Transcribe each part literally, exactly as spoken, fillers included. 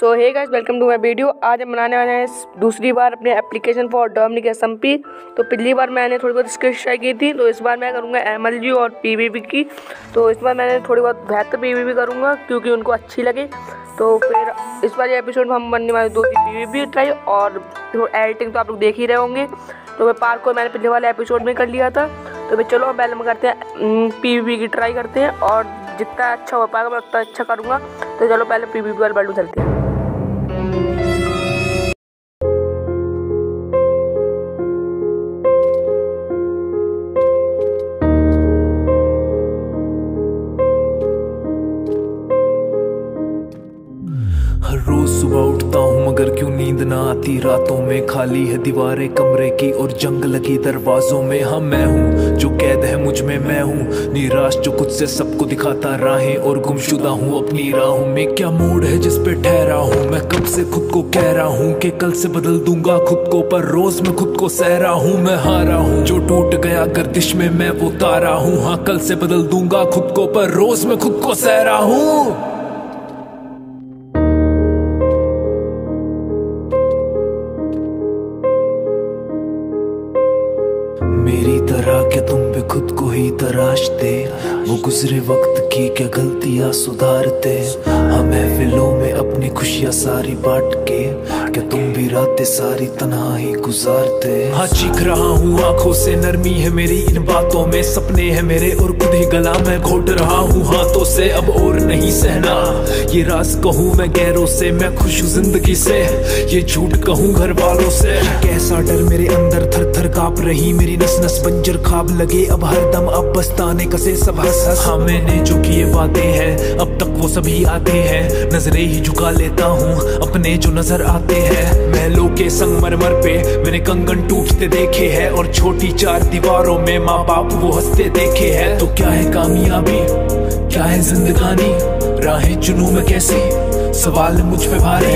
So hey guys, welcome to my video. आज हम बनाने वाले हैं दूसरी बार अपने एप्लीकेशन फॉर डोमिनिक एसएमपी। तो पिछली बार मैंने थोड़ी बहुत स्किल्स ट्राई की थी, तो इस बार मैं करूँगा एमएलजी और पीवीपी की। तो इस बार मैंने थोड़ी बहुत बेहतर पीवीपी करूँगा क्योंकि उनको अच्छी लगी। तो फिर इस बार एपिसोड में हम बनने वाले दो पीवीपी ट्राई और एडिटिंग तो आप लोग देख ही रहे होंगे। तो मैं पार्क को मैंने पिछले वाले एपिसोड में कर लिया था। तो फिर चलो पहले हम करते हैं पीवीपी की ट्राई करते हैं और जितना अच्छा हो पाएगा मैं उतना अच्छा करूँगा। तो चलो पहले पीवीपी वाले बल्लू चलते हैं। रोज सुबह उठता हूँ मगर क्यों नींद ना आती। रातों में खाली है दीवारें कमरे की और जंग लगी दरवाजों में। हाँ मैं हूँ जो कैद है मुझ में, मैं हूँ निराश जो खुद से सबको दिखाता राहें और गुमशुदा हूँ अपनी राहों में। क्या मूड है जिस पे ठहरा हूँ मैं, कब से खुद को कह रहा हूँ कि कल से बदल दूंगा खुद को, पर रोज मैं खुद को सह रहा हूँ। मैं हारा हूँ जो टूट गया गर्दिश में, मैं वो तारा हूँ। हाँ कल से बदल दूंगा खुद को, पर रोज मैं खुद को सह रहा हूँ। मेरी तरह के तुम भी खुद को ही तराशते, वो गुजरे वक्त की क्या गलतियां सुधारते। हाँ महफिलों में अपनी खुशियां सारी बांट के क्या तुम भी रातें सारी तन्हा ही गुजारते। हाँ चीख रहा हूँ आंखों से, नरमी है मेरी इन बातों में। सपने हैं मेरे और खुद ही गला मैं घोट रहा हूँ हाथों से, अब और नहीं सहना ये राज। कहूँ मैं गैरों से मैं खुश हूँ जिंदगी से, ये झूठ कहूँ घर वालों से। कैसा डर मेरे अंदर थर थर काँप रही मेरी नस नस, बंजर खाब लगे अब हर दम, अब बस ताने कसे सब हंस हंस। हाँ मैंने जो किए वादे हैं अब तक वो सभी आते हैं, नजरें ही झुका लेता हूँ अपने जो नजर आते हैं। महलों के संगमरमर पे मैंने कंगन टूटते देखे हैं और छोटी चार दीवारों में माँ बाप वो हंसते देखे हैं। तो क्या है कामयाबी, क्या है जिंदगानी, राहें जुनू में कैसी, सवाल मुझ पे भारी।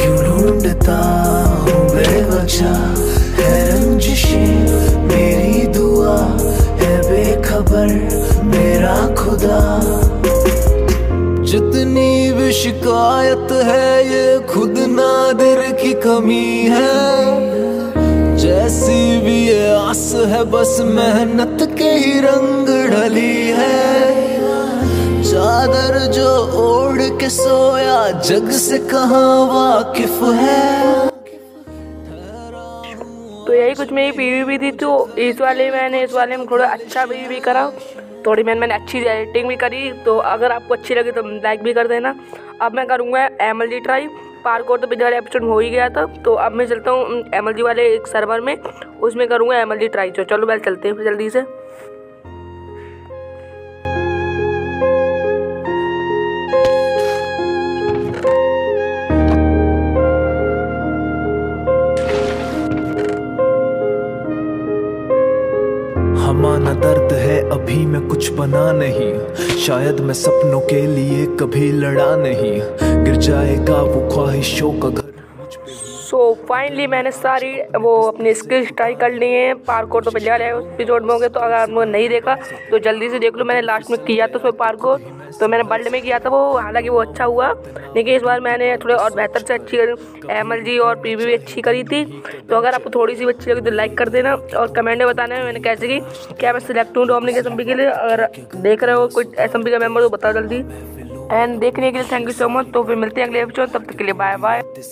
क्यों ढूंढता हूँ बेवजह है रंजिशें, मेरी दुआ है बेखबर मेरा खुदा। जितनी भी शिकायत है ये खुद नादिर की कमी है, जैसी भी ये आस है बस मेहनत के ही रंग ढली है। चादर जो ओढ़ के सोया जग से कहाँ वाकिफ है। तो यही कुछ मेरी पीवीपी थी। तो इस वाले मैंने इस वाले में थोड़ा अच्छा पीवीपी करा, थोड़ी मैंने मैंने अच्छी एडिटिंग भी करी। तो अगर आपको अच्छी लगी तो लाइक भी कर देना। अब मैं करूँगा एमएलजी ट्राई। पार्कोर तो पिछले एपिसोड में हो ही गया था। तो अब मैं चलता हूँ एमएलजी वाले एक सर्वर में, उसमें करूँगा एमएलजी ट्राई। तो चलो पहले चलते हैं जल्दी से। माना दर्द है अभी मैं कुछ बना नहीं, शायद मैं सपनों के लिए कभी लड़ा नहीं, गिर जाएगा वो ख्वाहिशों का घर। सो फाइनली मैंने सारी वो अपने स्किल्स ट्राई कर लिए हैं। पार्कोर तो पिछले है उस एपिसोड में हो गए, तो अगर आपने नहीं देखा तो जल्दी से देख लो। मैंने लास्ट में किया था उसमें पार्कोर, तो मैंने वर्ल्ड में किया था वो, हालांकि वो अच्छा हुआ। लेकिन इस बार मैंने थोड़े और बेहतर से अच्छी एमएलजी और पीवीपी अच्छी करी थी। तो अगर आपको थोड़ी सी अच्छी लगी तो लाइक कर देना और कमेंट में बताना है मैंने कैसे की, क्या मैं सिलेक्ट हूँ डोमिनिक एसएमपी के लिए। अगर देख रहे हो कोई एसएमपी का मेम्बर तो बताओ जल्दी। एंड देखने के लिए थैंक यू सो मच। तो फिर मिलते हैं अगले एपिसोड, तब तक के लिए बाय बाय।